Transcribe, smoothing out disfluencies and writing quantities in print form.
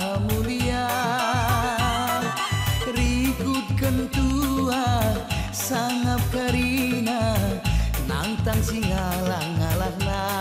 mulia, rikut kentua sangap kerina, nantang singalang ngalah.